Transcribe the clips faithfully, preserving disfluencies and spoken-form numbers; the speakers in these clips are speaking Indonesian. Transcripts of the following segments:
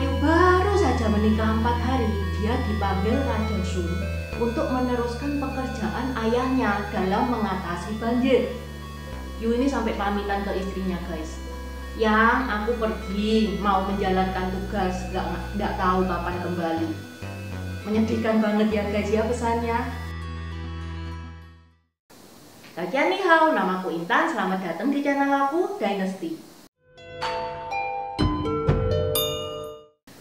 Yu baru saja menikah empat hari, dia dipanggil Raja Sun untuk meneruskan pekerjaan ayahnya dalam mengatasi banjir. Yu ini sampai pamitan ke istrinya, guys. Yang aku pergi mau menjalankan tugas, gak, gak tahu kapan kembali. Menyedihkan banget ya guys ya pesannya. Kajian nih hao, namaku Intan, selamat datang di channel aku, Dinasti.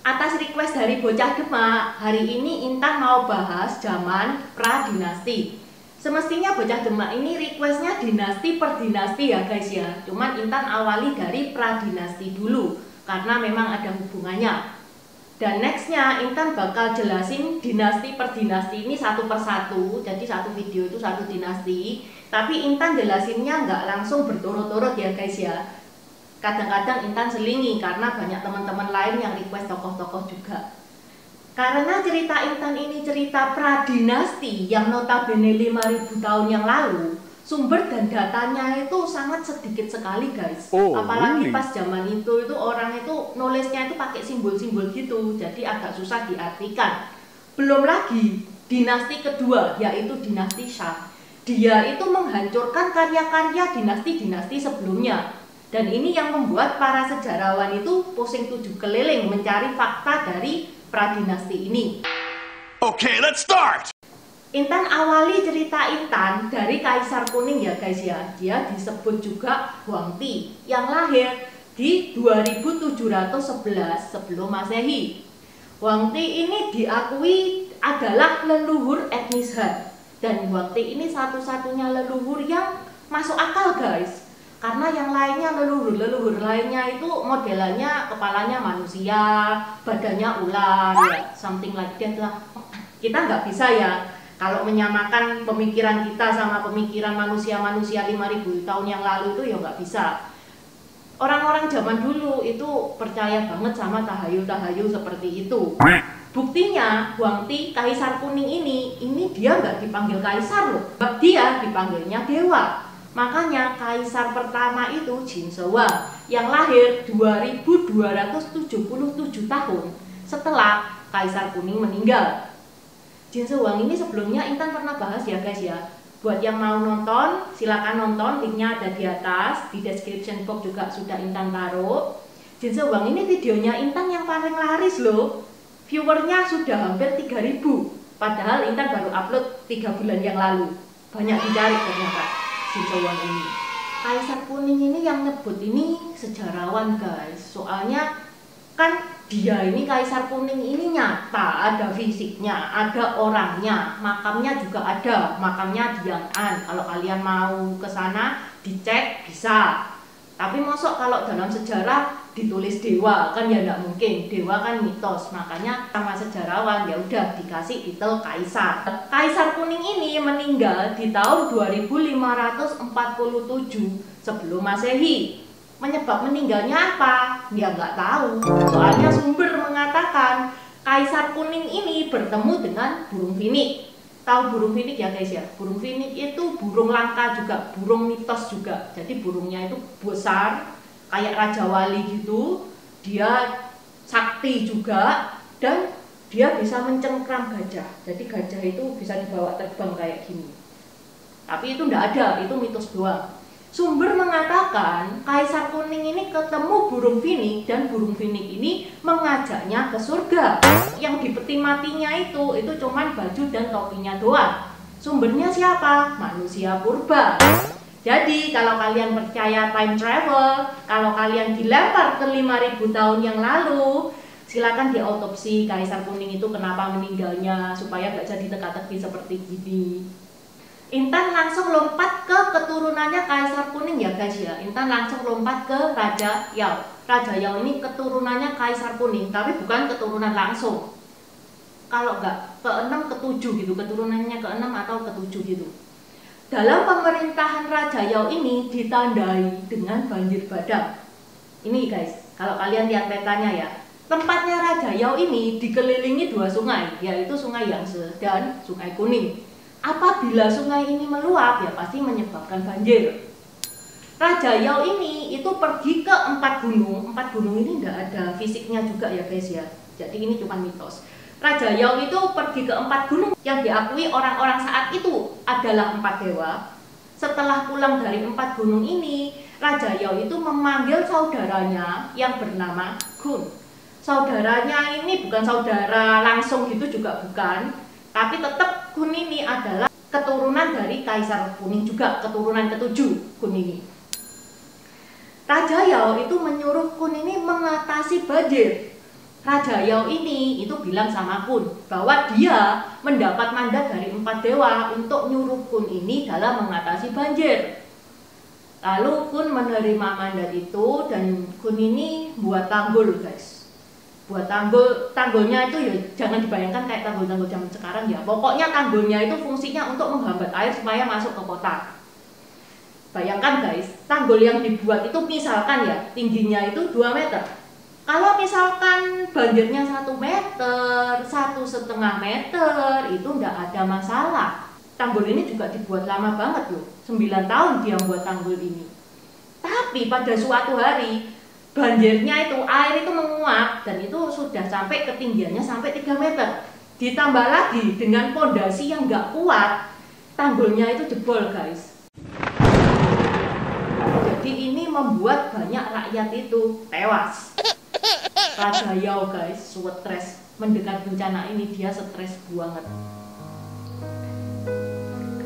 Atas request dari Bocah Demak, hari ini Intan mau bahas zaman pra-dinasti. Semestinya Bocah Demak ini requestnya dinasti per dinasti ya guys ya. Cuman Intan awali dari pra-dinasti dulu, karena memang ada hubungannya. Dan nextnya Intan bakal jelasin dinasti per dinasti ini satu per satu. Jadi satu video itu satu dinasti. Tapi Intan jelasinnya nggak langsung berturut-turut ya guys ya. Kadang-kadang Intan selingi karena banyak teman-teman lain yang request tokoh-tokoh juga. Karena cerita Intan ini cerita pra-dinasti yang notabene lima ribu tahun yang lalu, sumber dan datanya itu sangat sedikit sekali guys. Oh, apalagi really? Pas zaman itu itu orang itu nulisnya itu pakai simbol-simbol gitu, jadi agak susah diartikan. Belum lagi dinasti kedua yaitu dinasti Xia. Dia itu menghancurkan karya-karya dinasti-dinasti sebelumnya. Dan ini yang membuat para sejarawan itu pusing tujuh keliling mencari fakta dari pradinasti ini. Oke, let's start. Intan awali cerita Intan dari Kaisar Kuning ya guys ya. Dia disebut juga Wangti yang lahir di dua ribu tujuh ratus sebelas sebelum Masehi. Wangti ini diakui adalah leluhur etnis Han, dan Wangti ini satu-satunya leluhur yang masuk akal guys. Karena yang lainnya leluhur-leluhur lainnya itu modelannya kepalanya manusia, badannya ular, ya, something like that lah. Kita nggak bisa ya kalau menyamakan pemikiran kita sama pemikiran manusia-manusia lima ribu tahun yang lalu itu ya nggak bisa. Orang-orang zaman dulu itu percaya banget sama tahayul-tahayul seperti itu. Buktinya Wangti Kaisar Kuning ini, ini dia nggak dipanggil kaisar loh, dia dipanggilnya dewa. Makanya kaisar pertama itu Qin Shihuang yang lahir dua ribu dua ratus tujuh puluh tujuh tahun setelah Kaisar Kuning meninggal. Qin Shihuang ini sebelumnya Intan pernah bahas ya guys ya. Buat yang mau nonton silakan nonton, linknya ada di atas, di description box juga sudah Intan taruh. Qin Shihuang ini videonya Intan yang paling laris loh. Viewernya sudah hampir tiga ribu. Padahal Intan baru upload tiga bulan yang lalu. Banyak dicari ternyata Qin Shihuang ini. Kaisar Kuning ini yang nyebut ini sejarawan guys. Soalnya kan dia ini Kaisar Kuning ini nyata, ada fisiknya, ada orangnya, makamnya juga ada. Makamnya di Yang'an. Kalau kalian mau ke sana dicek bisa. Tapi mosok kalau dalam sejarah ditulis dewa kan ya enggak mungkin. Dewa kan mitos. Makanya sama sejarawan ya udah dikasih titel kaisar. Kaisar Kuning ini meninggal di tahun dua ribu lima ratus empat puluh tujuh sebelum Masehi. Menyebab meninggalnya apa? Ya nggak tahu. Soalnya sumber mengatakan Kaisar Kuning ini bertemu dengan burung finik. Tahu burung finik ya guys ya. Burung finik itu burung langka juga, burung mitos juga. Jadi burungnya itu besar kayak raja wali gitu, dia sakti juga, dan dia bisa mencengkram gajah. Jadi gajah itu bisa dibawa terbang kayak gini. Tapi itu enggak ada, itu mitos doang. Sumber mengatakan Kaisar Kuning ini ketemu burung finik, dan burung finik ini mengajaknya ke surga. Yang di peti matinya itu, itu cuman baju dan topinya doang. Sumbernya siapa? Manusia purba. Jadi kalau kalian percaya time travel, kalau kalian dilempar ke lima ribu tahun yang lalu, silakan diautopsi Kaisar Kuning itu kenapa meninggalnya supaya nggak jadi teka-teki seperti gini. Intan langsung lompat ke keturunannya Kaisar Kuning ya guys ya. Intan langsung lompat ke Raja Yao. Raja Yao ini keturunannya Kaisar Kuning, tapi bukan keturunan langsung. Kalau nggak keenam ketujuh gitu, keturunannya keenam atau ketujuh gitu. Dalam pemerintahan Raja Yao ini ditandai dengan banjir bandang. Ini guys, kalau kalian lihat petanya ya. Tempatnya Raja Yao ini dikelilingi dua sungai, yaitu sungai Yangtze dan sungai Kuning. Apabila sungai ini meluap, ya pasti menyebabkan banjir. Raja Yao ini itu pergi ke empat gunung. Empat gunung ini enggak ada fisiknya juga ya guys ya. Jadi ini cuma mitos. Raja Yao itu pergi ke empat gunung yang diakui orang-orang saat itu adalah empat dewa. Setelah pulang dari empat gunung ini, Raja Yao itu memanggil saudaranya yang bernama Kun. Saudaranya ini bukan saudara langsung gitu juga bukan, tapi tetap Kun ini adalah keturunan dari Kaisar Kuning juga, keturunan ketujuh Kun ini. Raja Yao itu menyuruh Kun ini mengatasi banjir. Raja Yao ini itu bilang sama Kun bahwa dia mendapat mandat dari empat dewa untuk nyuruh Kun ini dalam mengatasi banjir. Lalu Kun menerima mandat itu dan Kun ini buat tanggul guys. Buat tanggul, tanggulnya itu ya jangan dibayangkan kayak tanggul-tanggul zaman sekarang ya. Pokoknya tanggulnya itu fungsinya untuk menghambat air supaya masuk ke kota. Bayangkan guys, tanggul yang dibuat itu misalkan ya tingginya itu dua meter. Kalau misalkan banjirnya satu meter, satu setengah meter, itu enggak ada masalah. Tanggul ini juga dibuat lama banget loh, sembilan tahun dia buat tanggul ini. Tapi pada suatu hari banjirnya itu, air itu menguap dan itu sudah sampai ketinggiannya sampai tiga meter. Ditambah lagi dengan pondasi yang enggak kuat, tanggulnya itu jebol guys. Ini membuat banyak rakyat itu tewas. Raja Yao guys, stres mendekat bencana ini, dia stres banget.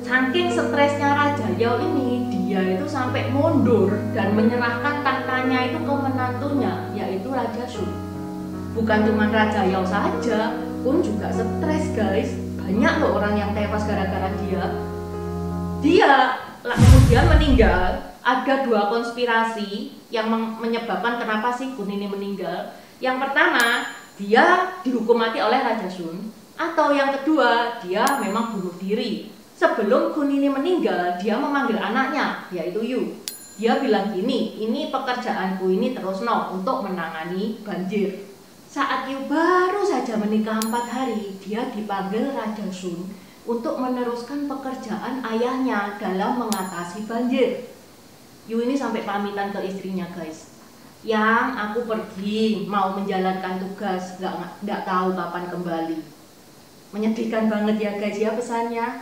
Saking stresnya Raja Yao ini, dia itu sampai mundur dan menyerahkan tahtanya itu ke menantunya, yaitu Raja Sun. Bukan cuma Raja Yao saja, Kun juga stres guys. Banyak loh orang yang tewas gara-gara dia. Dia kemudian meninggal. Ada dua konspirasi yang menyebabkan kenapa si Kun ini meninggal. Yang pertama, dia dihukum mati oleh Raja Sun. Atau yang kedua, dia memang bunuh diri. Sebelum Kun ini meninggal, dia memanggil anaknya, yaitu Yu. Dia bilang gini, ini pekerjaanku ini terus no untuk menangani banjir. Saat Yu baru saja menikah empat hari, dia dipanggil Raja Sun untuk meneruskan pekerjaan ayahnya dalam mengatasi banjir. Yu ini sampai pamitan ke istrinya guys, yang aku pergi mau menjalankan tugas, gak, gak tahu kapan kembali. Menyedihkan banget ya guys ya pesannya.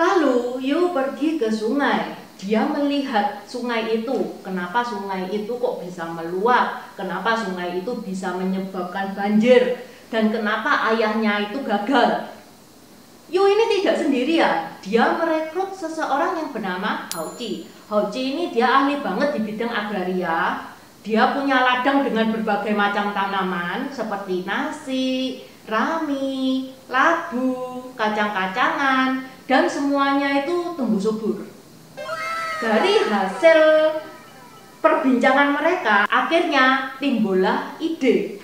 Lalu Yu pergi ke sungai, dia melihat sungai itu, kenapa sungai itu kok bisa meluap, kenapa sungai itu bisa menyebabkan banjir, dan kenapa ayahnya itu gagal. Yu ini tidak sendirian, dia merekrut seseorang yang bernama Haoqi. Haoqi ini dia ahli banget di bidang agraria. Dia punya ladang dengan berbagai macam tanaman seperti nasi, rami, labu, kacang-kacangan, dan semuanya itu tumbuh subur. Dari hasil perbincangan mereka, akhirnya timbullah ide.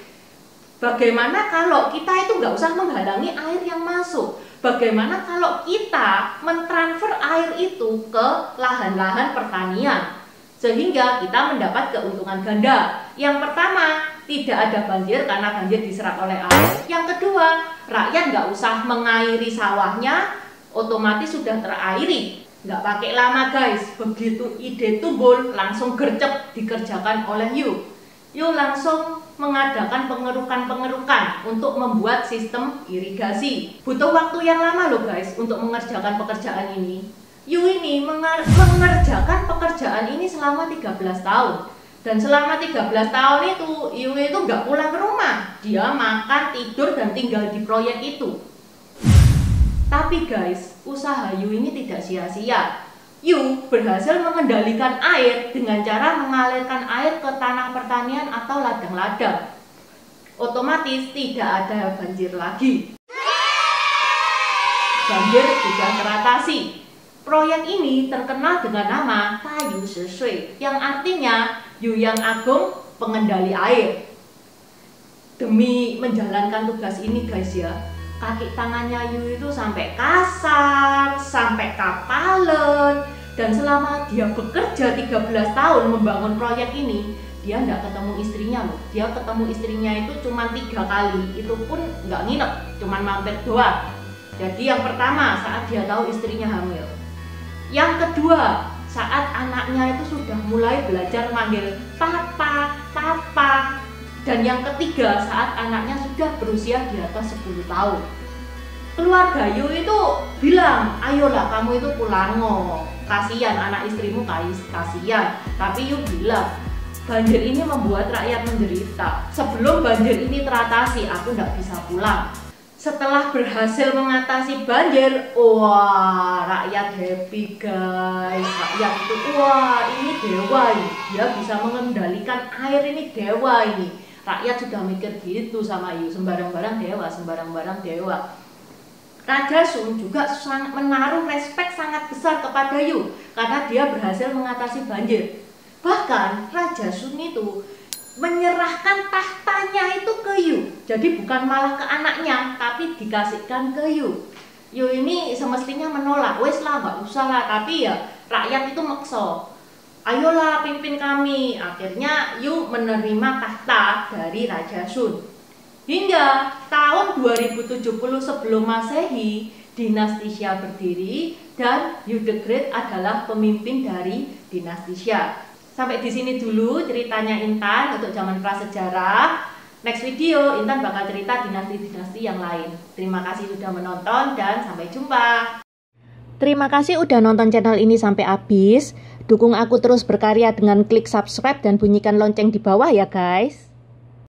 Bagaimana kalau kita itu nggak usah menghalangi air yang masuk? Bagaimana kalau kita mentransfer air itu ke lahan-lahan pertanian? Sehingga kita mendapat keuntungan ganda. Yang pertama, tidak ada banjir karena banjir diserap oleh air. Yang kedua, rakyat nggak usah mengairi sawahnya, otomatis sudah terairi. Nggak pakai lama guys, begitu ide tumbul langsung gercep dikerjakan oleh Yu. Yu langsung mengadakan pengerukan-pengerukan untuk membuat sistem irigasi. Butuh waktu yang lama loh guys untuk mengerjakan pekerjaan ini. Yu ini mengerjakan pekerjaan ini selama tiga belas tahun. Dan selama tiga belas tahun itu, Yu itu nggak pulang ke rumah. Dia makan, tidur, dan tinggal di proyek itu. Tapi guys, usaha Yu ini tidak sia-sia. Yu berhasil mengendalikan air dengan cara mengalirkan air ke tanah pertanian atau ladang-ladang. Otomatis tidak ada banjir lagi. Banjir sudah teratasi. Proyek ini terkenal dengan nama Ta Yu Shishui, yang artinya Yu yang agung, pengendali air. Demi menjalankan tugas ini guys ya, kaki tangannya Yu itu sampai kasar, sampai kapalan. Dan selama dia bekerja tiga belas tahun membangun proyek ini, dia nggak ketemu istrinya loh. Dia ketemu istrinya itu cuma tiga kali, itu pun nggak nginep, cuma mampir doang. Jadi yang pertama saat dia tahu istrinya hamil. Yang kedua saat anaknya itu sudah mulai belajar manggil papa, papa. Dan yang ketiga saat anaknya sudah berusia di atas sepuluh tahun. Keluarga Yu itu bilang, ayolah kamu itu pulango, kasihan anak istrimu, kasihan. Tapi Yu bilang, banjir ini membuat rakyat menderita. Sebelum banjir ini teratasi, aku tidak bisa pulang. Setelah berhasil mengatasi banjir, wah rakyat happy guys. Rakyat itu, wah ini dewa ini, dia bisa mengendalikan air ini, dewa ini. Rakyat sudah mikir gitu sama Yu, sembarang-barang dewa, sembarang-barang dewa. Raja Sun juga sangat menaruh respek sangat besar kepada Yu karena dia berhasil mengatasi banjir. Bahkan Raja Sun itu menyerahkan tahtanya itu ke Yu. Jadi bukan malah ke anaknya, tapi dikasihkan ke Yu. Yu ini semestinya menolak, wes lah nggak usah lah, tapi ya rakyat itu maksa, ayolah pimpin kami. Akhirnya Yu menerima tahta dari Raja Sun. Hingga tahun dua ribu tujuh puluh sebelum Masehi, Dinasti Xia berdiri dan Yu The Great adalah pemimpin dari Dinasti Xia. Sampai di sini dulu ceritanya Intan untuk zaman prasejarah. Next video Intan bakal cerita dinasti-dinasti yang lain. Terima kasih sudah menonton dan sampai jumpa. Terima kasih udah nonton channel ini sampai habis. Dukung aku terus berkarya dengan klik subscribe dan bunyikan lonceng di bawah ya guys.